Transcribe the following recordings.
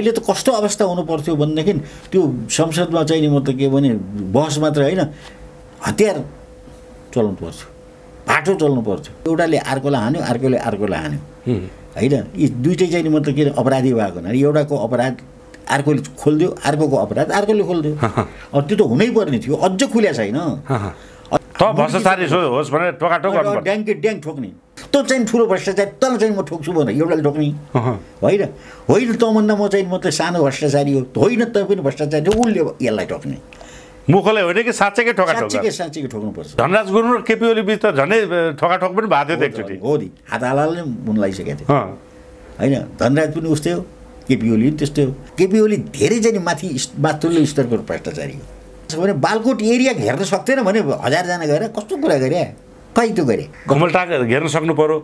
अहिले त कस्तो अवस्था हुनु पर्थ्यो भन्नेदेखि त्यो संसदमा चाहिँ नि म त के भने बहस मात्र हैन हतियार चलाउनु पर्थ्यो, बाटो चलाउनु पर्थ्यो। एउटाले अर्कोलाई हान्यो, अर्कोले अर्कोलाई हान्यो हैन। यी दुईटै चाहिँ नि म त के अपराधी भएको न, एउटाको अपराध अर्कोले खोल्दियो, अर्कोको अपराध अर्कोले खोल्दियो। अब त्यो त हुनै पर्ने थियो, अझ खुल्या छैन। त भ्रष्टाचारी होस् भनेर टोकाटोक गर्नुपर्छ, ड्याङ्के ड्याङ्क ठोक्ने। त चाहिँ ठुलो भ्रष्टाचार, तल चाहिँ म ठोक्छु भनेर एउटाले ठोक्ने होइन। होइन त भन्दा म चाहिँ म त सानो भ्रष्टाचारी हो, होइन त पनि भ्रष्टाचारी हो, उसले यसलाई ठोक्ने। मुखले होइन कि साँच्चैकै ठोकाठोक, साँच्चैकै ठोक्नुपर्छ। धनराज गुरुङ र केपी ओली बीच त झनै ठोकाठोक पनि भएको थियो एकचोटि। हो नि, हात हालले मुन लगाइसकेको थियो होइन। धनराज पनि उस्तै हो, केपी ओली पनि त्यस्तै हो। केपी ओली धेरै चाहिँ माथि माथिल्लो स्तरको भ्रष्टाचारी हो भने बालकोट एरिया घेर्न सक्दैन भने 1000 जना गएर कस्तो कुरा गरे, खै त्यो गरे। घुमलटाक घेर्न सक्नु पर्यो,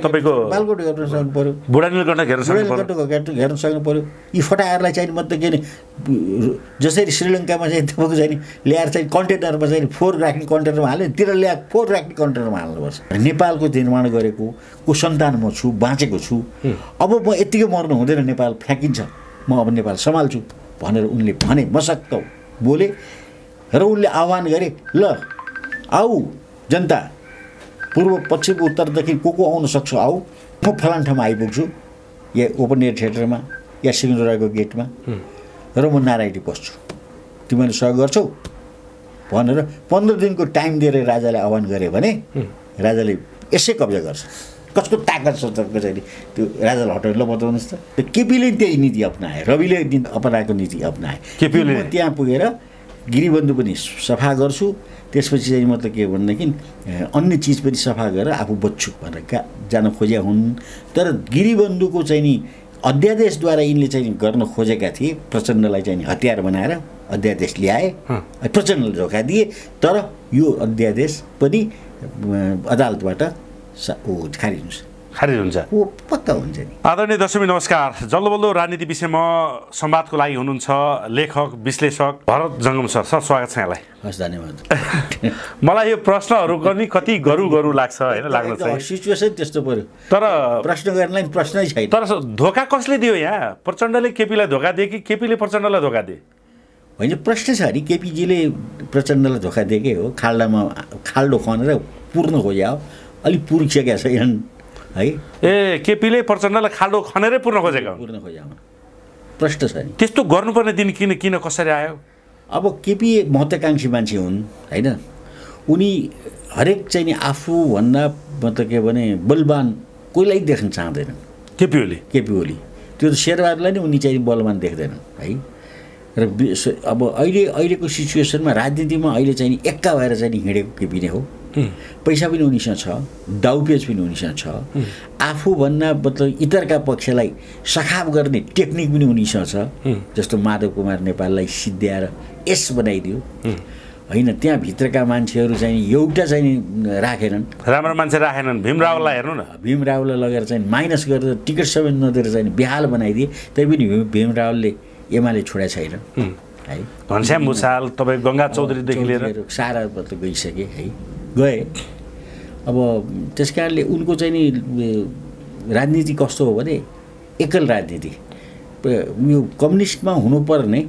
तपाईको बालकोट घेर्न सक्नु पर्यो, बुढानीलकण्ड घेर्न सक्नु पर्यो, बुढानीलकण्ड घेर्न सक्नु पर्यो। यी फटाहरुलाई चाहिँ मतलब के जसरी श्रीलंकामा चाहिँ तपाईको चाहिँ ल्याएर चाहिँ कन्टेनरमा चाहिँ फोहोर राख्ने कन्टेनरमा हाल्यो, तिर ल्याएर फोहोर राख्ने कन्टेनरमा हाल्नुपर्छ। नेपालको निर्माण गरेको को सन्तान म छु, बाँचेको छु। अब म यतिकै मर्नु हुँदैन, नेपाल फ्याकिन्छ, म अब नेपाल सम्हाल्छु भनेर उनले भने, मसक्क बोले र उनले आह्वान गरे, ल आऊ जनता, पूर्व पश्चिम उत्तरदेखि को आउन सक्छ आऊ, म फलान ठाउँमा आइपुग्छु, या ओपन एयर थिएटरमा या सिंहदराको गेटमा, र म नारायणी पस्छु, तिमीले सहयोग गर्छौ भनेर 15 दिनको टाइम दिएर राजालाई आह्वान गरे भने राजाले यसै कब्जा गर्छ। कस्तो ताकत छ तपाईँको चाहिँ त्यो राजालाई हटाउन, ल बताउनुहोस् त। केपीले त्यही नीति अपनाए, रविले अपनाएको नीति अपनाए। केपीले त्यहाँ पुगेर गिरिबन्धु पनि सफा गर्छु, त्यसपछि चाहिँ मतलब के भनेदेखि अन्य चिज पनि सफा गरेर आफू बच्छु भनेर जान खोजेका हुन्। तर गिरिबन्धुको चाहिँ नि अध्यादेशद्वारा यिनले चाहिँ गर्न खोजेका थिए, प्रचण्डलाई चाहिँ हतियार बनाएर अध्यादेश ल्याए, प्रचण्डले धोका दिए। तर यो अध्यादेश पनि अदालतबाट खारिज हुन्छ, खारिज हुन्छ, ऊ पक्का हुन्छ नि। आदरणीय दशमी नमस्कार। जल्लोबल्लो राजनीति विषयमा संवादको लागि हुनुहुन्छ लेखक विश्लेषक भरत जङ्गम सर, सर स्वागत छ यहाँलाई। हस्, धन्यवाद। मलाई यो प्रश्नहरू पनि कति गरु लाग्छ हैन, लाग्न चाहिँ सिचुएसन त्यस्तो पर्यो, तर प्रश्न गर्नलाई प्रश्नै छैन। तर धोका कसले दियो यहाँ? प्रचण्डले केपीलाई धोका दिए कि केपीले प्रचण्डलाई धोका दिए? होइन, प्रश्न छ नि, केपीजीले प्रचण्डलाई धोका दिएकै हो। खाल्डामा खाल्डो खनेर पूर्ण खोज्या हो, अलि पुरिसकेका छैनन् है। ए केपीले प्रचण्डलाई खाल्डो खनेरै पूर्ण खोजेका प्रश्न छ नि। त्यस्तो गर्नुपर्ने दिन किन किन कसरी आयो? अब केपी महत्त्वाकाङ्क्षी मान्छे हुन् हैन, उनी हरेक चाहिँ नि आफूभन्दा मतलब के भने बलवान कोहीलाई देख्न चाहँदैनन्। केपी ओली त्यो शेरबहादुरलाई नै उनी चाहिँ बलवान देख्दैनन् है। र अब अहिलेको सिचुएसनमा राजनीतिमा अहिले चाहिँ नि एक्का भएर चाहिँ नि हिँडेको केपी नै हो। पैसा पनि उनीसँग छ, दाउपेच पनि उनीसँग छ, आफूभन्दा मतलब इतरका पक्षलाई सखाव गर्ने टेक्निक पनि उनीसँग छ। जस्तो माधव कुमार नेपाललाई सिद्ध्याएर एस बनाइदियो होइन, त्यहाँभित्रका मान्छेहरू चाहिँ एउटा चाहिँ राखेनन्, राम्रो मान्छे राखेनन्। भीमरावलाई हेर्नु न, भीमरावलाई लगेर चाहिँ माइनस गरेर टिकट समेत नदिएर चाहिँ बेहाल बनाइदिए, तैपनि भीमरावले एमाले छोडेको छैन है। घनश्याम भुषाल, तपाईँ गङ्गा चौधरीदेखि लिएर सारा मतलब गइसके है, गए। अब त्यस कारणले उनको चाहिँ नि राजनीति कस्तो हो भने एकल राजनीति। यो कम्युनिस्टमा हुनुपर्ने,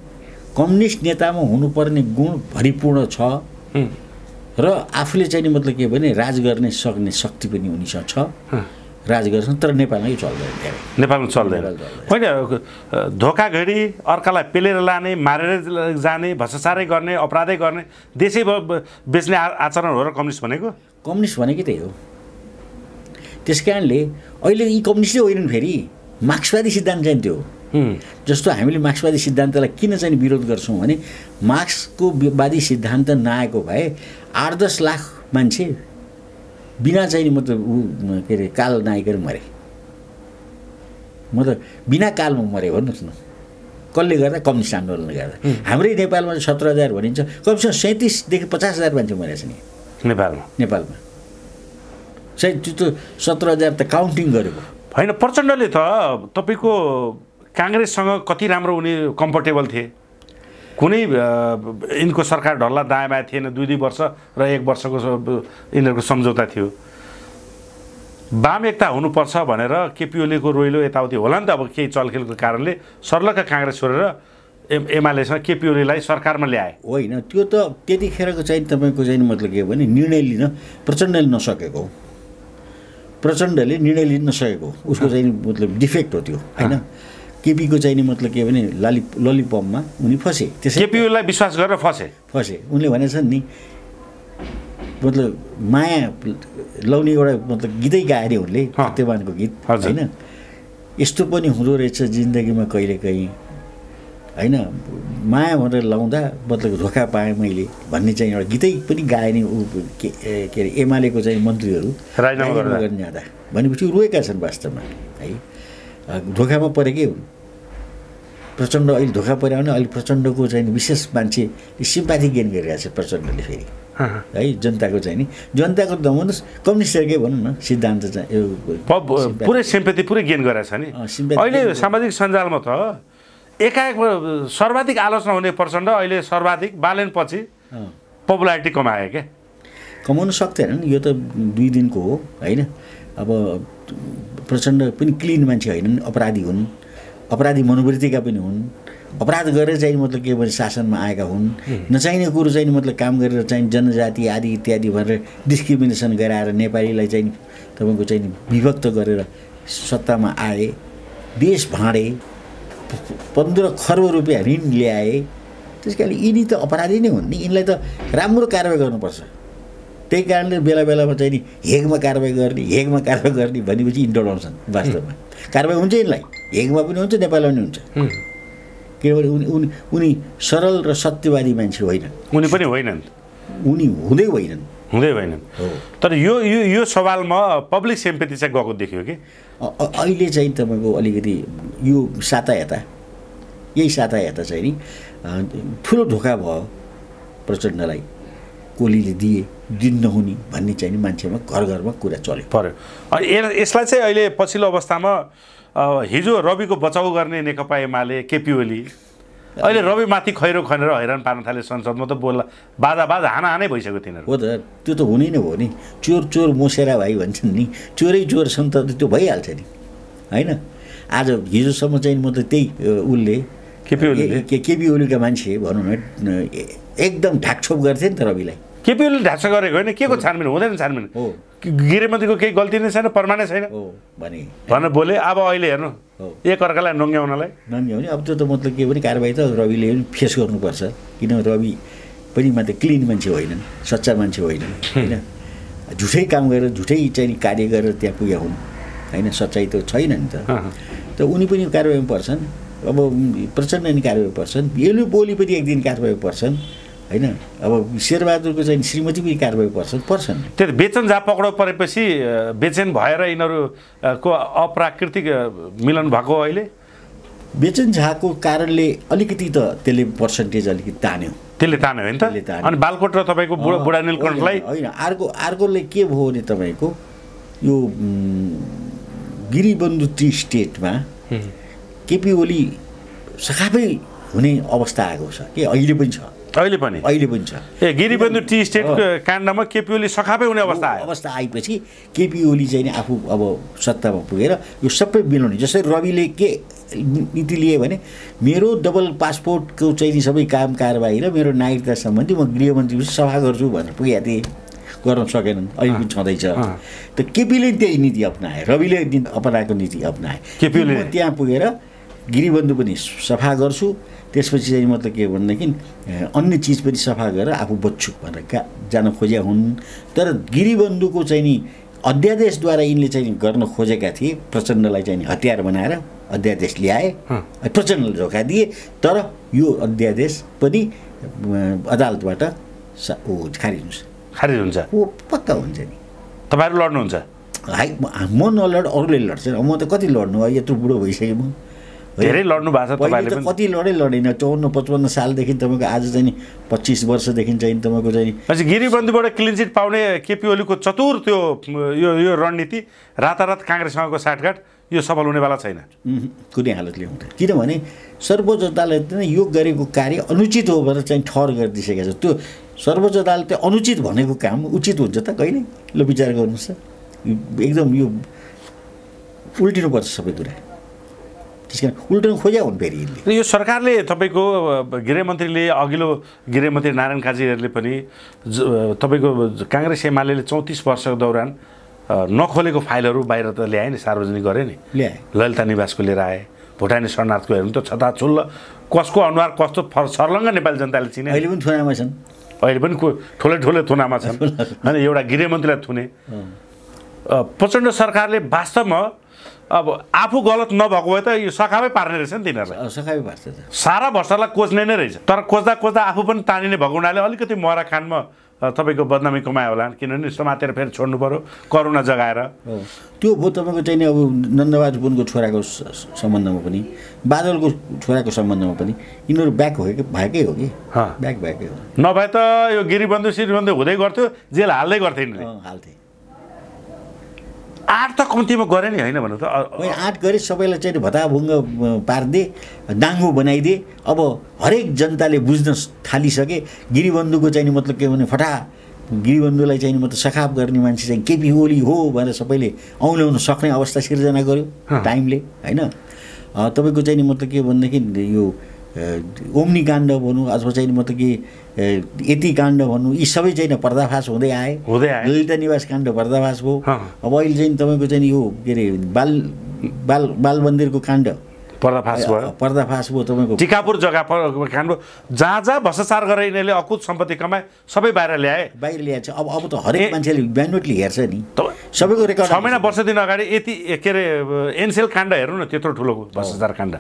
कम्युनिस्ट नेतामा हुनुपर्ने गुण भरिपूर्ण छ र आफूले चाहिँ नि मतलब के भने राज गर्ने सक्ने शक्ति पनि उनीसँग छ, राज गर्छन्। तर नेपालमै चल्दैन, नेपालमा चल्दैन होइन। धोकाघडी, अर्कालाई पेलेर लाने, मारेर जाने, भ्रष्टाचारै गर्ने, अपराधै गर्ने, देशै बेच्ने आचरण हो र कम्युनिस्ट भनेको। कम्युनिस्ट भनेकै त्यही हो। त्यस कारणले अहिले यी कम्युनिस्टै होइनन्, फेरि मार्क्सवादी सिद्धान्त चाहिँ त्यो हो। जस्तो हामीले मार्क्सवादी सिद्धान्तलाई किन चाहिँ विरोध गर्छौँ भने मार्क्सको वादी सिद्धान्त नआएको भए 8-10 लाख मान्छे बिना चाहिँ मतलब के अरे काल नआइकन मरे, मतलब बिना कालमा मरे भन्नुहोस् न। कसले गर्दा? कम्युनिस्ट आन्दोलनले गर्दा। हाम्रै नेपालमा 17,000 भनिन्छ, कमसेकम 37,000 देखि 50,000 मान्छे मरेछ नि नेपालमा। चाहिँ त्यो त 17,000 त काउन्टिङ गरेको होइन। प्रचण्डले त तपाईँको काङ्ग्रेससँग कति राम्रो उनी कम्फर्टेबल थिए, कुनै यिनको सरकार ढल्ला दायाँ बायाँ थिएन, 2-2 वर्ष र 1 वर्षको यिनीहरूको सम्झौता थियो। वाम एकता हुनुपर्छ भनेर केपी ओलीको रोइलो यताउति होला नि त। अब केही चलखेलको कारणले सर्लका कांग्रेस छोडेर एमालेसँग केपी ओलीलाई सरकारमा ल्याए होइन। त्यो त त्यतिखेरको चाहिँ तपाईको चाहिँ मतलब के भने निर्णय लिन प्रचण्डले नसकेको, प्रचण्डले निर्णय लिन नसकेको उसको चाहिँ मतलब डिफेक्ट हो त्यो हैन। केपी को चाहिए मतलब के भने ललिपप में उनी फसे, केपी ओलीलाई विश्वास गरेर फसे। उनले भनेछन् नि मतलब माया लाउने एउटा मतलब गीतै गाएर उनले सत्यवानको गीत हैन। यस्तो पनि हुँदो रहेछ जिन्दगीमा कहिलेकाहीँ हैन, माया भनेर लाउँदा मतलब धोका पाएँ मैले भन्ने चाहिँ एउटा गीतै पनि गाए नि के अरे एमालेको चाहिँ मन्त्रीहरू राजीनामा गर्न जाँदा भनेपछि रोएका छन् वास्तवमा है। धोकामा परेकै हुन् प्रचण्ड, अहिले धोका पर्यो भने अहिले प्रचण्डको चाहिँ विशेष मान्छे सिम्प्याथी गेन गरिरहेछ प्रचण्डले फेरि है। जनताको चाहिँ नि जनताको त भन्नुहोस् कम्युनिस्टकै भनौँ न सिद्धान्त चाहिँ पुरै सिम्प्याथी पुरै गेन गरिरहेछ नि। अहिले सामाजिक सञ्जालमा त एकाएक सर्वाधिक आलोचना हुने प्रचण्ड अहिले सर्वाधिक बालेनपछि पपुलारिटी कमाए क्या, कमाउनु सक्दैन नि। यो त दुई दिनको हो हैन। अब प्रचण्ड पनि क्लिन मान्छे हैनन्, अपराधी हुन्, अपराधी मनोवृत्तिका पनि हुन्, अपराध गरेर चाहिँ मतलब के भने शासनमा आएका हुन्, नचाहिने कुरो चाहिँ मतलब काम गरेर चाहिँ जनजाति आदि इत्यादि भनेर डिस्क्रिमिनेसन गराएर नेपालीलाई चाहिँ तपाईको चाहिँ विभक्त गरेर सत्तामा आए, देश भाँडे, 15 खर्ब रुपियाँ ऋण ल्याए। त्यस कारणले यिनी त अपराधी नै हुन् नि, यिनलाई त राम्रो कारवाही गर्नुपर्छ। त्यही कारणले बेला बेलामा चाहिँ नि हेगमा कारवाही गर्ने, हेगमा कारवाही गर्ने भनेपछि यिनी डराउँछन्। वास्तवमा कारवाही हुन्छ यिनलाई, हेगमा पनि हुन्छ, नेपालमा पनि हुन्छ, किनभने उनी सरल र सत्यवादी मान्छे होइनन्, उनी पनि होइनन्, उनी हुँदै होइनन्। तर यो सवालमा पब्लिक सिम्पेथी चाहिँ गएको देखियो कि अहिले चाहिँ तपाईको अलिकति यो यही साता याता चाहिँ नि ठुलो धोका भयो प्रचण्डलाई, कोलीले दिए दिन नहुने भन्ने चाहिँ नि मान्छेमा घरमा कुरा चल्यो पर्यो। अनि यसलाई चाहिँ अहिले पछिल्लो अवस्थामा हिजो रवि को बचाउ गर्ने नेकपा एमाले केपी ओली अहिले रवि माथि खैरो खनेर हैरान पार्न थाले। संसदमा त बोल्ला बाधाबाध हानाहानै भइसक्यो तिनीहरू। हो त, त्यो त हुनै नै हो नि। चोर मोसेरा भाइ भन्छन् नि, चोरै चोर छन् त त्यो भइहाल्छ नि हैन। आज हिजोसम्म चाहिँ म त त्यही उले केपी ओलीका मान्छे भनौँ न एकदम ढाकछोप गर्थे नि त रविलाई। केपी ओलीले ढाकछोप गरेको होइन, के को छानबिन हुँदैन, छानबिन हो, गृहमन्त्रीको केही गल्ती नै छैन, परमानै छैन भनेर बोले। अब अहिले हेर्नु एक अर्कालाई नङ्ग्याउनलाई। अब त्यो त मतलब के भने कारबाही त रविले पनि फेस गर्नुपर्छ, किन रवि पनि मात्र क्लिन मान्छे होइनन्, सच्चा मान्छे होइनन् होइन। झुठै काम गरेर झुठै चाहिँ कार्य गरेर त्यहाँ पुग्या हुन् होइन, सच्चाइ त छैन नि त उनी पनि कारबाहीमा पर्छन्। अब प्रचण्ड नि कारबाही पर्छन्, यो बोली पनि एक दिन कारबाही पर्छन् हैन। अब शेरबहादुरको चाहिँ श्रीमती पनि कारबाही पर्छन्। त्यो बेचन जा पक्राउ परेपछि बेचेन भएर यिनीहरूको अप्राकृतिक मिलन भएको। अहिले बेचन झाको कारणले अलिकति त त्यसले पर्सेन्टेज अलिकति तान्यो, त्यसले तान्यो अनि बालकोट र तपाईँको बुढा नीलकण्ठलाई हैन। अर्कोले के भयो नि तपाईँको यो गिरिबन्धु टी स्टेटमा केपी ओली सखाबै हुने अवस्था आएको छ के अहिले पनि छ, अहिले पनि छ। ए गिरिबन्धु टी स्टेट काण्डमा केपी ओली सखापै हुने अवस्था आएपछि केपी ओली चाहिँ आफू अब सत्तामा पुगेर यो सबै मिलाउने, जसरी रविले के नीति लिए भने मेरो डबल पासपोर्टको चाहिँ सबै काम कारबाही र मेरो नागरिकता सम्बन्धी म गृहमन्त्री सभा गर्छु भनेर पुगेको थिएँ, गर्न सकेनन्, अहिले पनि छँदैछ। त केपीले त्यही नीति अपनाए, रविले अपनाएको नीति अपनाए। केपीले त्यहाँ पुगेर गिरिबन्धु पनि सफा गर्छु, त्यसपछि चाहिँ मतलब के भनेदेखि अन्य चीज पनि सफा गरेर आफू बच्छु भनेर जान खोजेका हुन्। तर गिरिबन्धुको चाहिँ नि अध्यादेशद्वारा यिनले चाहिँ गर्न खोजेका थिए, प्रचण्डलाई चाहिँ हतियार बनाएर अध्यादेश ल्याए, प्रचण्डले धोका दिए। तर यो अध्यादेश पनि अदालतबाट खारिज हुन्छ पक्का हुन्छ नि। तपाईँहरू लड्नुहुन्छ? म नलड, अरूले लड्छ। म त कति लड्नु, यत्रो बुढो भइसकेँ म, धेरै लड्नु भएको छ तपाईँले। कति लडेन 54-55 सालदेखि तपाईँको आज चाहिँ 25 वर्षदेखि चाहिँ तपाईँको चाहिँ गिरिबन्दीबाट क्लिन चिट पाउने केपी ओलीको चतुर त्यो यो रणनीति रातारात काङ्ग्रेससँगको साटगाट यो सफल हुनेवाला छैन कुनै हालतले हुँदैन, किनभने सर्वोच्च अदालतले यो गरेको कार्य अनुचित हो भनेर चाहिँ ठहर गरिदिइसकेको छ। त्यो सर्वोच्च अदालतले अनुचित भनेको काम उचित हुन्छ त कहिले? ल विचार गर्नुहोस्, एकदम यो उल्टिनुपर्छ सबै कुरा। त्यसकारण उल्टन खोज्या हुन् फेरि यिनले। यो सरकारले तपाईको गृहमन्त्रीले अघिल्लो गृहमन्त्री नारायण काजीहरुले पनि तपाईको कांग्रेस एमालेले 34 वर्षको दौरान नखोलेको फाइलहरु बाहिर त ल्याए नि, सार्वजनिक गरे नि, ललिता निवासको लिएर आए, भुटानी शरणार्थीको हेर्नु त छताछुल्ल कसको अनुहार कस्तो छर्लङ्ग नेपाली जनताले चिने। अहिले पनि थुनामा छन्, अहिले पनि ठुलै ठुलै थुनामा छन् हैन, एउटा गृहमन्त्रीलाई थुने। प्रचण्ड सरकारले वास्तवमा अब आफू गलत नभएको भए त यो सखामै पार्ने रहेछ नि तिनीहरूलाई, सखामै पार्छ त, सारा भ्रष्टलाई कोच्ने नै रहेछ। तर कोच्दा कोच्दा आफू पनि तानिने भएको हुनाले अलिकति मरा खानमा तपाईको बदनामी कमायो होला, किनभने समातेर फेरि छोड्नु पर्यो करुणा जगाएर। त्यो भो तपाईको चाहिँ नि अब नन्दबहादुर पुनको छोराको सम्बन्धमा पनि, बादलको छोराको सम्बन्धमा पनि यिनीहरू ब्याक भएकै हो कि ब्याक भएकै हो, नभए त यो गिरिबन्धु सिरिबन्धु हुँदै गर्थ्यो, जेल हाल्दै गर्थे यिनीहरूले, हाल्थे। आठ त कम्तीमा गरे नि हैन, भन्नु त आठ गरे, सबैलाई चाहिँ भताभुङ्ग पार्दे, डाङ्गो बनाइदिए। अब हरेक जनताले बुझ्न थालिसके गिरिबन्धुको चाहिँ मतलब के भने फटा गिरिबन्धुलाई चाहिँ मतलब सखाप गर्ने मान्छे चाहिँ केपी ओली हो भनेर सबैले औल्याउन सक्ने अवस्था सिर्जना गर्यो टाइमले, हैन। तपाईको चाहिँ मतलब के भन्दाखेरि यो ओम्नी काण्ड भनौँ अथवा चाहिँ मतलब कि यति काण्ड भनौँ, यी सबै चाहिँ पर्दाफास हुँदै आए, ललिता निवास काण्ड पर्दाफास हो। अब अहिले चाहिँ तपाईँको चाहिँ यो के अरे बाल मन्दिरको काण्ड पर्दाफास भयो, तपाईँको टिकापुर जग्गा काण्ड, जहाँ जहाँ भ्रष्टाचार गरेर यिनीहरूले अकुत सम्पत्ति कमाए सबै बाहिर ल्याए, बाहिर ल्याएछ। अब त हरेक मान्छेले ब्यानोटली हेर्छ नि सबैको रेकर्ड। ६ महिना वर्ष दिन अगाडि यति के अरे एनसेल काण्ड हेर्नु न, त्यत्रो ठुलो भ्रष्टाचार काण्ड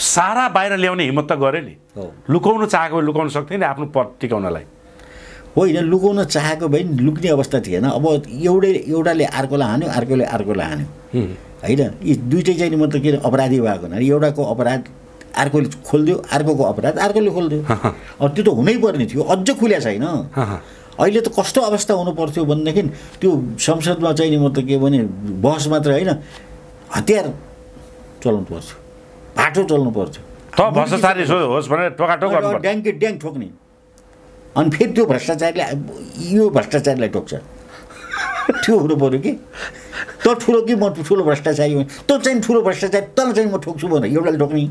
सारा बाहिर ल्याउने हिम्मत त गरे नि, लुकाउन चाहेको लुकाउन सक्थे नि आफ्नो पद टिकाउनलाई, होइन लुकाउन चाहेको भए नि लुक्ने अवस्था थिएन। अब एउटाले अर्कोलाई हान्यो, अर्कोले अर्कोलाई हान्यो, होइन। यी दुईटै चाहिँ मतलब के अपराधी भएको हुनाले एउटाको अपराध अर्कोले खोलिदियो, अर्कोको अपराध अर्कोले खोलिदियो। अब त्यो त हुनै पर्ने थियो, अझ खुल्या छैन। अहिले त कस्तो अवस्था हुनुपर्थ्यो भनेदेखि त्यो संसदमा चाहिँ मतलब के भने बहस मात्र होइन, हतियार चलाउनु पर्थ्यो, बाटो चल्नु पर्थ्यो, त भ्रष्टाचारी होस् भनेर टोकाटोक गर्नु पर्छ, ड्याङ्क ड्याङ्क ठोक्ने। अनि फेरि त्यो भ्रष्टाचारीले यो भ्रष्टाचारीलाई टोक्छ, त्यो हुनु पऱ्यो कि त ठुलो कि म ठुलो भ्रष्टाचारी हो, तँ चाहिँ ठुलो भ्रष्टाचारी, तँ चाहिँ म ठोक्छु भनेर एउटाले टोक्ने,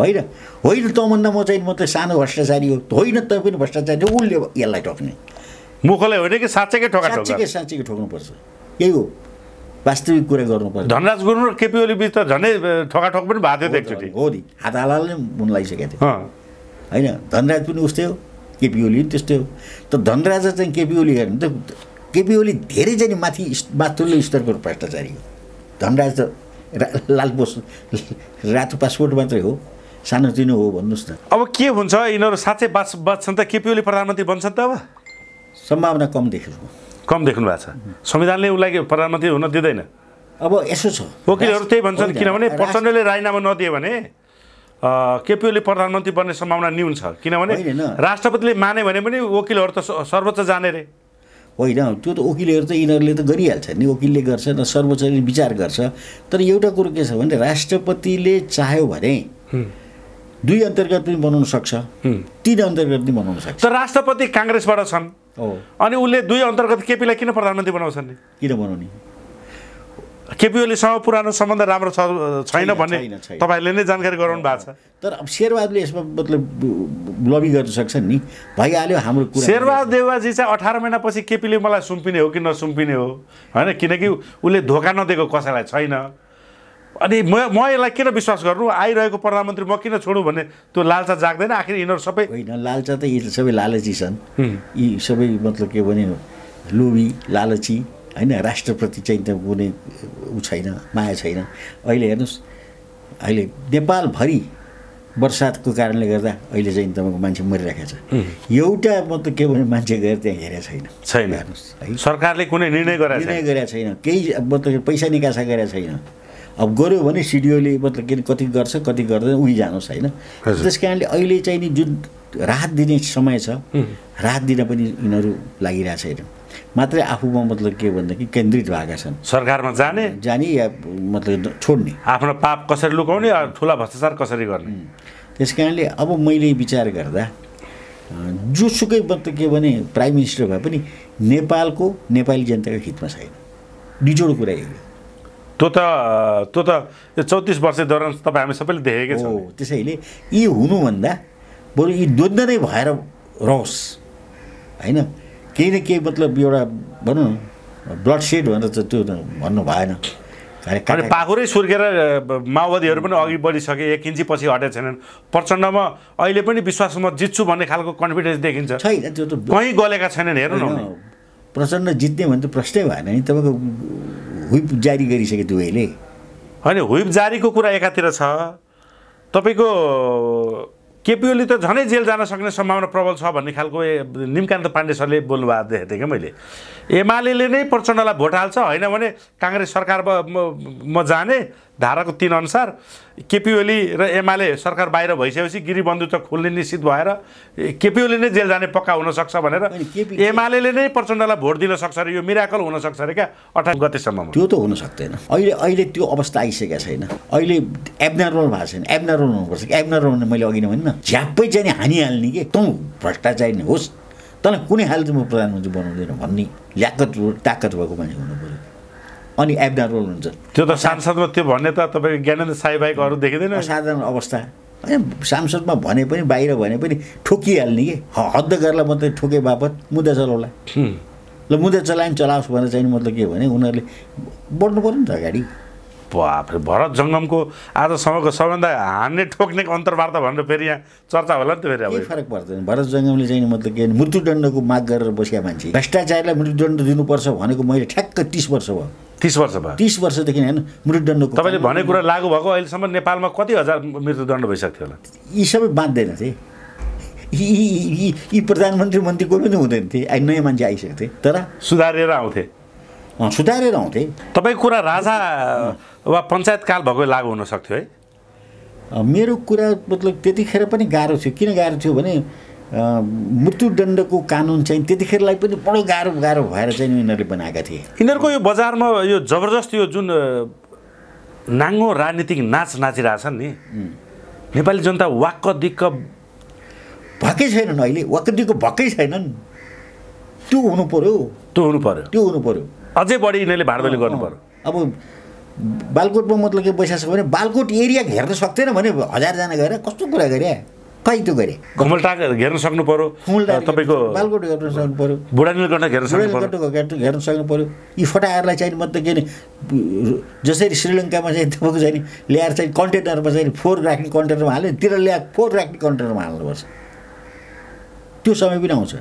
होइन। होइन तँभन्दा म चाहिँ म त सानो भ्रष्टाचारी हो, होइन तँ पनि भ्रष्टाचारी हो, उसले यसलाई टोक्ने, मुखलाई होइन कि साँच्चैकै ठोका, साँच्चैकै ठोक्नुपर्छ। यही हो वास्तविक कुरा गर्नुपर्छ। धनराज गुरुङ र केपी ओली बीच त झन्डै ठोकाठोक पनि भएको थियो एकचोटि, हो नि, हात हालले नै मुन लगाइसकेको थियो, होइन। धनराज पनि उस्तै हो, केपी ओली पनि त्यस्तै हो। त धनराज चाहिँ केपी ओली हेर्नु त केपी ओली धेरै चाहिँ माथि माथिल्लो स्तरको भ्रष्टाचारी हो। धनराज त लालपोस रातो पासपोर्ट मात्रै हो, सानोतिनो हो भन्नुहोस् न। अब के हुन्छ, यिनीहरू साँच्चै बाँच्छन् त केपी ओली प्रधानमन्त्री बन्छन् त? अब सम्भावना कम देख्नु भएको छ। संविधानले उलाई प्रधानमन्त्री हुन दिँदैन। अब यसो छ, वकिलहरू त्यही भन्छन्, किनभने प्रचण्डले राजीनामा नदियो भने केपी ओली प्रधानमन्त्री बन्ने सम्भावना न्यून छ, किनभने राष्ट्रपतिले माने भने पनि वकिलहरू त सर्वोच्च जाने रे, होइन। त्यो त वकिलहरू त यिनीहरूले त गरिहाल्छ नि, वकिलले गर्छ र सर्वोच्चले विचार गर्छ। तर एउटा कुरो के छ भने राष्ट्रपतिले चाह्यो भने 2 अन्तर्गत पनि बनाउन सक्छ, 3 अन्तर्गत पनि बनाउन सक्छ। तर राष्ट्रपति कांग्रेसबाट छन्, अनि उसले 2 अन्तर्गत केपीलाई किन प्रधानमन्त्री बनाउँछन् नि? किन बनाउने? केपी ओलीसँग पुरानो सम्बन्ध राम्रो छैन भन्ने तपाईँले नै जानकारी गराउनु भएको छ। तर अब शेरबहादुरले यसमा मतलब लबी गर्न सक्छन् नि, भइहाल्यो हाम्रो कुरा। शेरबहादुर देउवाजी चाहिँ 18 महिनापछि केपीले मलाई सुम्पिने हो कि नसुम्पिने हो, होइन, किनकि उसले धोका नदिएको कसैलाई छैन। अनि म यसलाई किन विश्वास गर्नु, आइरहेको प्रधानमन्त्री म किन छोडौँ भन्ने त्यो लालचा जाग्दैन? आखिर यिनीहरू सबै होइन, लालचा त यी सबै लालची छन्, यी सबै मतलब के भने लोभी लालची, होइन। राष्ट्रप्रति चाहिँ त कुनै ऊ छैन, माया छैन। अहिले हेर्नुहोस्, अहिले नेपालभरि बर्सातको कारणले गर्दा अहिले चाहिँ तपाईँको मान्छे मरिरहेको छ, एउटा मतलब के भने मान्छे गएर त्यहाँ हेरेको छैन। हेर्नुहोस्, सरकारले कुनै निर्णय गरेको छैन, केही मतलब पैसा निकासा गरेको छैन। अब गऱ्यो भने सिडिओले मतलब किन कति गर्छ कति गर्दैन उही जानुहोस्, होइन। त्यस कारणले अहिले चाहिँ नि जुन राहत दिने समय छ, राहत दिन पनि यिनीहरू लागिरहेको छैन, मात्रै आफूमा मतलब के भन्दाखेरि केन्द्रित भएका छन्। सरकारमा जाने या मतलब छोड्ने, आफ्नो पाप कसरी लुकाउने, ठुला भ्रष्टाचार कसरी गर्ने। त्यस कारणले अब मैले विचार गर्दा जोसुकै मतलब के भने प्राइम मिनिस्टर भए पनि नेपालको नेपाली जनताको हितमा छैन। निचोड पुर्याएको त्यो त 34 वर्ष दौरान तपाई हामी सबैले देखेकै छौं। हो त्यसैले यी हुनु भन्दा बरु यी द्वन्द्व नै भएर रहोस् हैन, केही न केही मतलब एउटा भनौं ब्लड सेड भनेर त्यो भन्नु भएन। अनि पाखुरै सुर्केर माओवादीहरु पनि अघि बढिसके, एक इन्च पछि हटेका छैनन्। प्रचण्डमा अहिले पनि विश्वासमा जित्छु भन्ने खालको कन्फिडेन्स देखिन्छ छैन, त्यो त कहीँ गलेका छैनन्। हेर्नु न प्रचण्ड जित्ने भने त प्रश्नै भएन नि, तपाईको हुइप जारी गरिसके दुवैले। हैन हुइप जारीको कुरा एकातिर छ, तपाईको केपी ओली त झनै जेल जान सक्ने सम्भावना प्रबल छ भन्ने खालको निमकान्त पाण्डे सरले बोल्नु भएको देखेँ क्या मैले। एमालेले नै प्रचण्डलाई भोट हाल्छ हैन भने कांग्रेस सरकार म जाने धाराको 3 अनुसार केपी ओली र एमाले सरकार बाहिर भइसकेपछि गिरिबन्धु त खोल्ने निश्चित भएर केपी ओली नै जेल जाने पक्का हुन सक्छ भनेर एमालेले नै प्रचण्डलाई भोट दिन सक्छ र यो मिराकल हुन सक्छ रे क्या 28 गतेसम्म। त्यो त हुन सक्दैन, अहिले त्यो अवस्था आइसकेको छैन। अहिले एब्नर्मल भएको छैन, एब्नर्मल हुनुपर्छ। एब्नर्मल भने मैले अघि नै भने झ्याप्पै चाहिँ हानिहाल्ने के तँ भ्रष्टाचारी नै होस्, तँलाई कुनै हालतमा प्रधानमन्त्री बनाउँदैन भन्ने ल्याकत ताकत भएको मान्छे हुनु पर्यो। अनि एब्नर्मल हुन्छ त्यो त सांसदमा त्यो भन्ने त तपाईको ज्ञानेन्द्र साईबाहेकहरू देखिदैन। साधारण अवस्था हैन, सांसदमा भने पनि बाहिर भने पनि ठोकिहाल्ने के, हद्द गर्ला मात्रै ठोके बापत मुद्दा चलाउला। ल मुद्दा चलाइन चलाओस् भनेर चाहिँ मतलब के भने उनीहरुले बढ्नु पर्यो नि त अगाडि। बाप रे, भरत जङ्गमको आजसम्मको सबैभन्दा हान्ने ठोक्नेको अन्तर्वार्ता भनेर फेरि यहाँ चर्चा होला नि त। फेरि अब के फरक पर्दैन, भरत जङ्गमले चाहिँ मतलब के मृत्युदण्डको माग गरेर बसेका मान्छे, भ्रष्टाचारीलाई मृत्युदण्ड दिनुपर्छ भनेको मैले ठ्याक्क 30 वर्षदेखि हैन मृत्युदण्डको तपाईले भने कुरा लागु भएको अहिलेसम्म नेपालमा कति हजार मृत्युदण्ड भइसक्थ्यो होला? यी सबै बाँध्दैन थिए, यी प्रधानमन्त्री मन्त्री कोही पनि हुँदैन थिए, नयाँ मान्छे आइसक्थे तर सुधारेर आउँथे। सुधारेर आउँथे। तपाईको कुरा राजा वा पञ्चायत काल भएको लागु हुन सक्थ्यो है? मेरो कुरा मतलब त्यतिखेर पनि गाह्रो थियो। किन गाह्रो थियो भने मृत्युदण्डको कानुन चाहिँ त्यतिखेरलाई पनि बडो गाह्रो भएर चाहिँ उनीहरूले बनाएका थिए। यिनीहरूको यो बजारमा यो जबरजस्त यो जुन नाङ्गो राजनीतिक नाच नाचिरहेछन् नि, नेपाली जनता वाक्क दिक्क भएकै छैनन् अहिले, वाक्क दिक्क भएकै छैनन्। त्यो हुनु पर्यो अझै बढी यिनीहरूले भाँडबेली गर्नु पर्यो। अब बालकोटमा मतलब के बसिरहेको छ भने बालकोट एरिया घेर्न सक्दैन भने 1000 जना गएर कस्तो कुरा गरे, कहीँ त्यो गरे। घुमलटाक घेर्न सक्नु पर्यो, तपाईको बालकोट घेर्न सक्नु पर्यो, बुढानीलकण्ठ घेर्न सक्नु पर्यो। यी फटाहरूलाई चाहिँ मतलब के जसरी श्रीलङ्कामा चाहिँ तपाईँको चाहिँ ल्याएर चाहिँ कन्टेनरमा चाहिँ फोहोर राख्ने कन्टेनरमा हाल्यो, तिर ल्याएर फोहोर राख्ने कन्टेनरमा हाल्नुपर्छ। त्यो समय पनि आउँछ।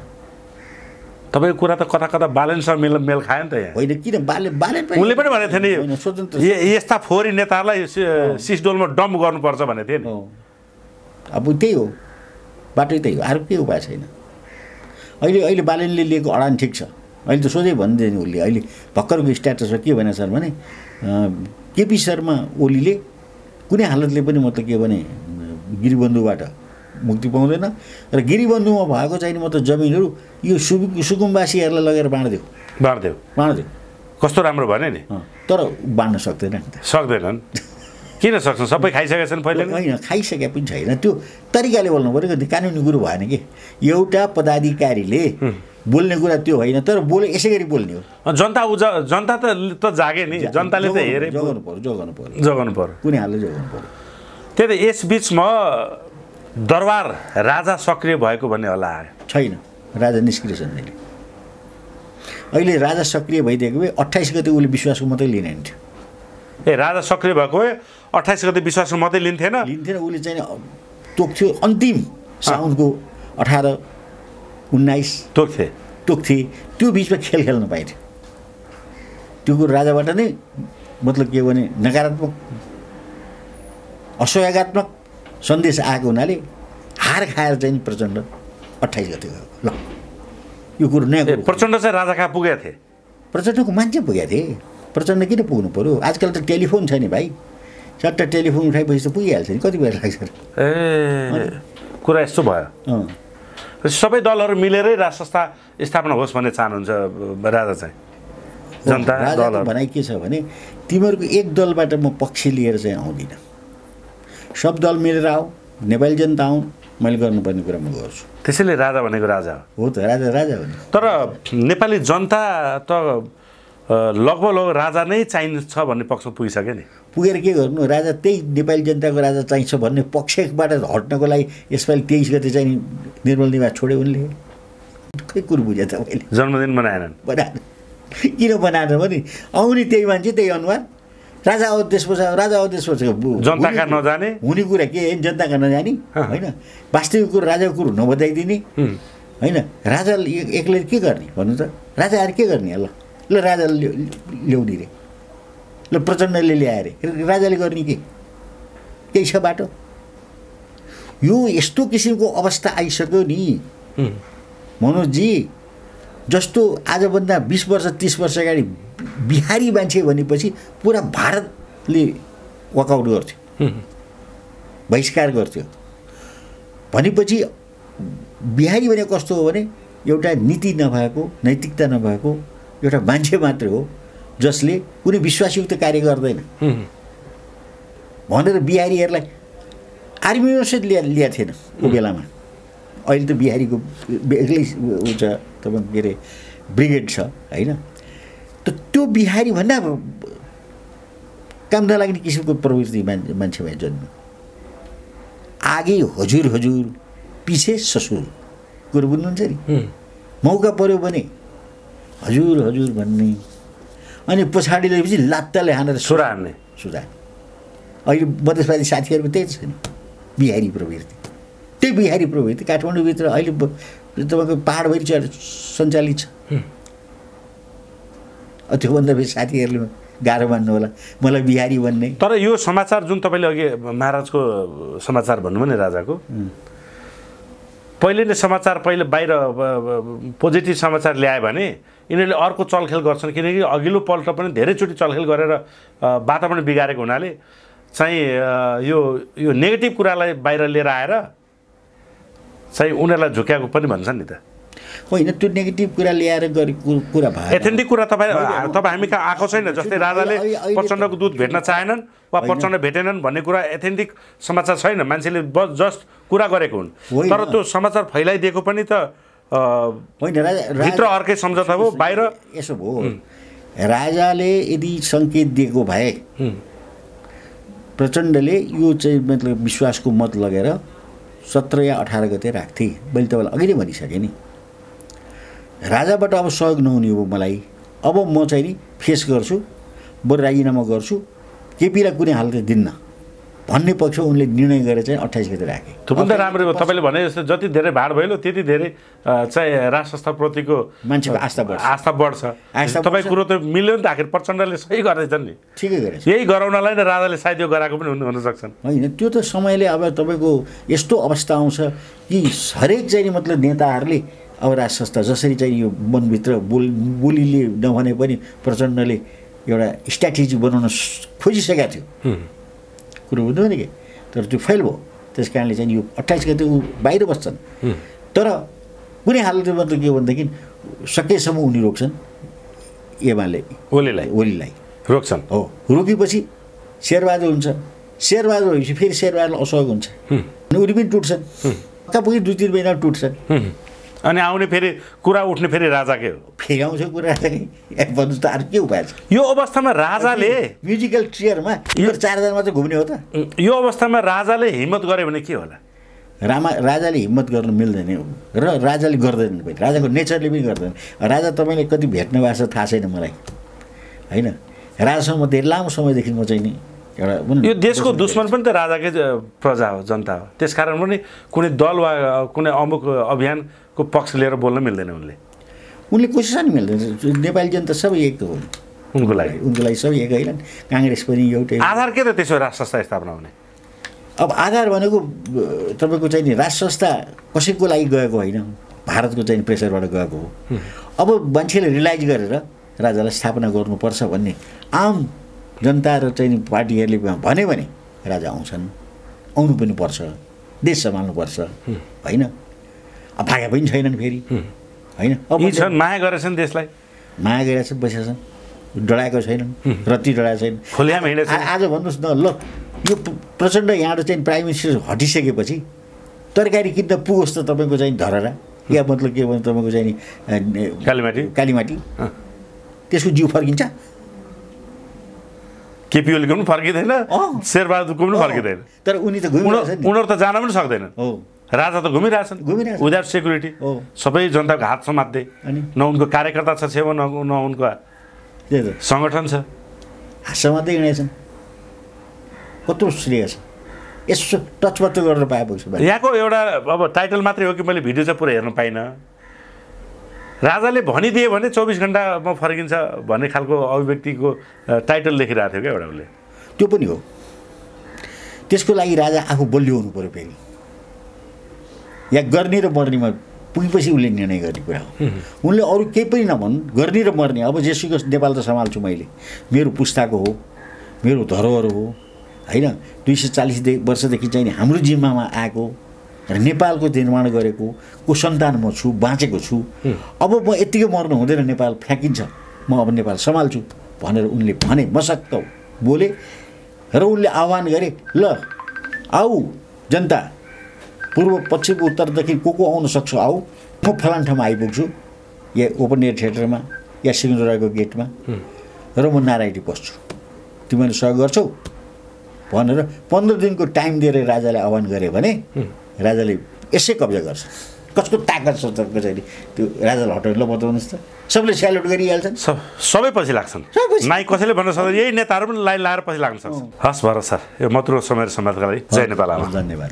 तपाईको कुरा त कता कता बालेनसँग मेल खायो नि त यहाँ। होइन किन बाले उनले पनि भनेको थियो नि स्वतन्त्र यस्ता फोहोरी नेताहरूलाई सिसडोलमा डम्प गर्नुपर्छ भनेको थियो नि। अब त्यही हो, बाटो त्यही हो, अरू केही उपाय छैन। अहिले बालेनले लिएको अडान ठिक छ, अहिले त सोझै भनिदियो नि उसले। अहिले भर्खरको स्ट्याटसमा के भनेको छ भने केपी शर्मा ओलीले कुनै हालतले पनि मतलब के भने गिरिबन्धुबाट मुक्ति पाउँदैन र गिरिबन्धुमा भएको चाहिँ मतलब जमिनहरू यो सुकुम्बासीहरूलाई लगेर बाँड्दियो। कस्तो राम्रो भने नि, तर बाँड्न सक्दैनन्। किन सक्छन्? सबै खाइसकेका छन् पहिले। होइन खाइसके पनि छैन, त्यो तरिकाले बोल्नु पऱ्यो। कानुनी कुरो भएन कि, एउटा पदाधिकारीले बोल्ने कुरा त्यो होइन, तर बोले यसै गरी बोल्ने हो। जनता त जागे नि, जनताले त हेरे। जगाउनु पर्यो कुनै हालले जगाउनु पर्यो। त्यही त यसबिचमा दरबार राजा सक्रिय भएको भन्ने होला? छैन, राजा निष्क्रिय छन् अहिले। अहिले राजा सक्रिय भइदिएको भए 28 गते उसले विश्वासको मात्रै लिने हुन्थ्यो। ए राजा सक्रिय भएको भए 28 गते विश्वासको मात्रै लिन्थेन। उसले चाहिँ तोक्थ्यो अन्तिम साउनको 18-19 तोक्थे। त्यो बीचमा खेल्न पाइन्थ्यो। त्यो कुरो राजाबाट नै मतलब के भने नकारात्मक असहयोगात्मक सन्देश आएको हुनाले हार खाएर चाहिँ प्रचण्ड 28 गते गएको। ल यो कुरो नयाँ। प्रचण्ड चाहिँ राजा कहाँ पुगेका थिए? प्रचण्डको मान्छे पुगेका थिए। प्रचण्ड किन पुग्नु पर्यो? आजकल त टेलिफोन छ नि भाइ, सट्टा टेलिफोन उठाएपछि त पुगिहाल्छ नि, कति बेर लाग्छ? ए कुरा यस्तो भयो, सबै दलहरू मिलेरै राष्ट्र संस्था स्थापना होस् भन्ने चाहनुहुन्छ राजा चाहिँ? जनता दलहरु भनाइ के छ भने तिमीहरूको एक दलबाट म पक्ष लिएर चाहिँ आउँदिन, सब दल मिलेर आऊ, नेपाली जनता आऊ, मैले गर्नुपर्ने कुरा म गर्छु। त्यसैले राजा भनेको राजा हो त, राजा हो। तर नेपाली जनता त लगभग लगभग राजा नै चाहिन्छ भन्ने पक्षमा पुगिसके नि। पुगेर के गर्नु, राजा त्यही नेपाली जनताको राजा चाहिन्छ भन्ने पक्षबाट हट्नको लागि यसपालि 23 गते चाहिँ निर्मल निवास छोडे उनले। खै कुरो बुझे त मैले। जन्मदिन मनाएनन्। किन बनाएन भने आउने त्यही मान्छे त्यही अनुहार, राजा औ देशपछि राजा औ देशपछि जनताका नजाने हुने कुरा के जनताका नजानी हैन, वास्तविक कुरा राजाको कुरो नबताइदिने हैन। राजा एक्लै के गर्ने भन्नु त, राजा आएर के गर्ने ल ल राजा ल्याउने रे ल प्रचण्डले ल्याए रे राजाले गर्ने के त्यही छ बाटो। यो यस्तो किसिमको अवस्था आइसक्यो नि मनोजी, जस्तो आजभन्दा 20 वर्ष 30 वर्ष अगाडि बिहारी मान्छे भनेपछि पूरा भारतले वाकआउट गर्थ्यो, बहिष्कार गर्थ्यो भनेपछि बिहारी भने कस्तो हो भने एउटा नीति नभएको, नैतिकता नभएको एउटा मान्छे मात्र हो जसले कुनै विश्वासयुक्त कार्य गर्दैन भनेर बिहारीहरूलाई आर्मीमा समेत ल्याएको थिएन त्यो बेलामा। अहिले त बिहारीको एक्लै हुन्छ तपाईँ के अरे ब्रिगेड छ होइन, त त्यो बिहारी भन्दा काम नलाग्ने किसिमको प्रवृत्ति मान्छे भए जन्म। आगे हजुर हजुर पछि ससुर कुरो बुझ्नुहुन्छ नि, मौका पर्यो भने हजुर हजुर भन्ने अनि पछाडि ल्याएपछि लात्ताले हानेर छोरा हान्ने सुझाव। अहिले मधेसवादी साथीहरूको त्यही छ नि बिहारी प्रवृत्ति, त्यही बिहारी प्रवृत्ति काठमाडौँभित्र अहिले तपाईँको पाहाडभरि सञ्चालित छ। त्योभन्दा बेसी साथीहरूले गाह्रो मान्नु होला मलाई बिहारी भन्ने। तर यो समाचार जुन तपाईँले अघि महाराजको समाचार भन्नुभयो नि राजाको, पहिले नै समाचार पहिले बाहिर पोजिटिभ समाचार ल्यायो भने यिनीहरूले अर्को चलखेल गर्छन्, किनकि अघिल्लो पल्ट पनि धेरैचोटि चलखेल गरेर वातावरण बिगारेको हुनाले चाहिँ यो यो नेगेटिभ कुरालाई बाहिर लिएर आएर चाहिँ उनीहरूलाई झुक्याएको पनि भन्छन् नि त। होइन त्यो नेगेटिभ कुरा ल्याएर गरेको कुरा भयो, एथेन्टिक कुरा तपाईँ हामी कहाँ आएको छैन। जस्तै राजाले प्रचण्डको दूत भेट्न चाहेनन् वा प्रचण्ड भेटेनन् भन्ने कुरा एथेन्टिक समाचार छैन, मान्छेले बस जस्ट कुरा गरेको हुन्। तर त्यो समाचार फैलाइदिएको पनि त होइन, भित्र अर्कै सम्झौता हो बाहिर यसो भयो। राजाले यदि सङ्केत दिएको भए प्रचण्डले यो चाहिँ मतलब विश्वासको मत लगेर 17 या 18 गते राख्थे। मैले तपाईँलाई अघि नै भनिसकेँ नि राजाबाट अब सहयोग नहुने हो मलाई, अब म चाहिँ नि फेस गर्छु, बरु राजीनामा गर्छु, केपीलाई कुनै हालतले दिन्न भन्ने पक्ष उनले निर्णय गरेर चाहिँ 28 गते राखे। थुप्रै राम्रो हो, तपाईँले भने जस्तो जति धेरै भाड भइलो त्यति धेरै चाहिँ राष्ट्रप्रतिको मान्छेको आस्था बढ्छ। तपाईँ कुरो त मिल्यो नि त, आखिर प्रचण्डले सही गर्दैछन् नि, ठिकै गरेछ। यही गराउनलाई नै राजाले सायद यो गराएको पनि हुन सक्छन्। होइन त्यो त समयले अब तपाईँको यस्तो अवस्था आउँछ कि हरेक चाहिँ मतलब नेताहरूले अब राज संस्था जसरी चाहिँ यो मनभित्र बोलीले नभने पनि प्रचण्डले एउटा स्ट्राटेजी बनाउन खोजिसकेका थियो कुरो बुझ्नु नि के, तर त्यो फेल भयो। त्यस कारणले चाहिँ यो 28 गते ऊ बाहिर बस्छन्, तर कुनै हालतले मतलब के भनेदेखि सकेसम्म उनी रोक्छन् एमाले ओलीलाई रोक्छन्। हो रोकेपछि शेरबहादुर हुन्छ, शेरबहादुर भएपछि फेरि शेरबहादुरलाई असहयोग हुन्छ, उनी पनि टुट्छन्, पक्का पुगी 2-3 महिना टुट्छन्। अनि आउने फेरि कुरा उठ्ने फेरि राजाकै हो, फेरि आउँछ कुरा राजाकै। भन्नु त अरू के उपाय छ यो अवस्थामा? राजाले म्युजिकल चेयरमा यो 4 जना मात्रै घुम्ने हो त? यो अवस्थामा राजाले हिम्मत गर्यो भने के होला? राजाले हिम्मत गर्नु मिल्दैन र राजाले गर्दैन पनि, राजाको नेचरले पनि गर्दैन। राजा तपाईँले कति भेट्न भएको छ थाहा छैन मलाई होइन, राजासँग धेरै लामो समयदेखि म चाहिँ नि एउटा यो देशको दुश्मन पनि त राजाकै प्रजा हो, जनता हो। त्यस कारण पनि कुनै दल वा कुनै अमुक अभियानको पक्ष लिएर बोल्न मिल्दैन उनले, कोसिस पनि मिल्दैन। नेपाली जनता सबै एक हो उनको लागि सबै एक होइन, काङ्ग्रेस पनि एउटै। आधार के त त्यसो राष्ट्र संस्था स्थापना हुने? अब आधार भनेको तपाईँको चाहिँ नि राष्ट्र संस्था कसैको लागि गएको होइन, भारतको चाहिँ प्रेसरबाट गएको हो। अब मान्छेले रियलाइज गरेर राजालाई स्थापना गर्नुपर्छ भन्ने आम जनता र चाहिँ पार्टीहरूले भन्यो भने राजा आउँछन्, आउनु पनि पर्छ, देश सम्हाल्नुपर्छ होइन। अब भाग्य पनि छैनन् फेरि होइन, अब छन् माया गरेछन्, देशलाई माया गरेछन्, बसेछन्, डराएको छैनन्, रत्ती डराएको छैन। आज भन्नुहोस् न ल यो प्रचण्ड यहाँबाट चाहिँ प्राइम मिनिस्टर हटिसकेपछि तरकारी किन्न पुगोस् त तपाईँको चाहिँ धरहरा या मतलब के भन्छ तपाईँको चाहिँ कालीमाटी त्यसको जिउ फर्किन्छ। केपी ओलीको पनि फर्किदैन, शेरबहादुरको पनि फर्किदैन, तर उनी त घुमिरहेछन्, उनीहरु त जान पनि सक्दैनन्। हो, राजा त घुमिरहेछन्, विदाउट सेक्युरिटी, सबै जनताको हात समात्दै, न उनको कार्यकर्ता छ छेउ, न उनको संगठन छ, हात समात्दै हिँडेछन्। कत्रो सिरियस यसो टचबट गरेर पाएपछि यहाँको एउटा अब टाइटल मात्रै हो कि मैले भिडियो चाहिँ पुरै हेर्न पाइनँ। राजाले भनिदिए भने 24 घण्टामा फर्किन्छ भन्ने खालको अभिव्यक्तिको टाइटल लेखिरहेको थियो क्या एउटा, उसले त्यो पनि हो। त्यसको लागि राजा आफू बलियो हुनु पर्यो फेरि, या गर्ने र मर्नेमा पुगेपछि उसले निर्णय गर्ने कुरा हो। उनले अरू केही पनि नभन्, गर्ने र मर्ने। अब जेसुकै नेपाल त सम्हाल्छु मैले, मेरो पुस्ताको हो, मेरो धरोहर हो, होइन 240 वर्षदेखि चाहिँ हाम्रो जिम्मामा आएको र नेपालको निर्माण गरेको को सन्तान म छु, बाँचेको छु। अब म यतिकै मर्नु हुँदैन, नेपाल फ्याँकिन्छ, म अब नेपाल सम्हाल्छु भनेर उनले भने, मसक्क बोले र उनले आह्वान गरे, ल आऊ जनता, पूर्व पश्चिम उत्तर दक्षिण को आउन सक्छ आऊ, म फलान ठाउँमा आइपुग्छु, या ओपन एयर थिएटरमा या सिंहदराको गेटमा, र म नारायणी बस्छु, तिमीहरू सहयोग गर्छौ भनेर 15 दिनको टाइम दिएर राजाले आह्वान गरे भने राजाले यसै कब्जा गर्छ। कसको ताकत छ त कसरी त्यो राजालाई हटाउन? ल बताउनुहोस् त। सबले स्यालुट गरिहाल्छन्, सबै पछि लाग्छन्, नाइ कसैले भन्न सक्दैन। यही नेताहरू पनि लाइन लाएर पछि लाग्न सक्छ। हस् भर सर, यो मत्रो समय समाजका लागि जय नेपाल। धन्यवाद।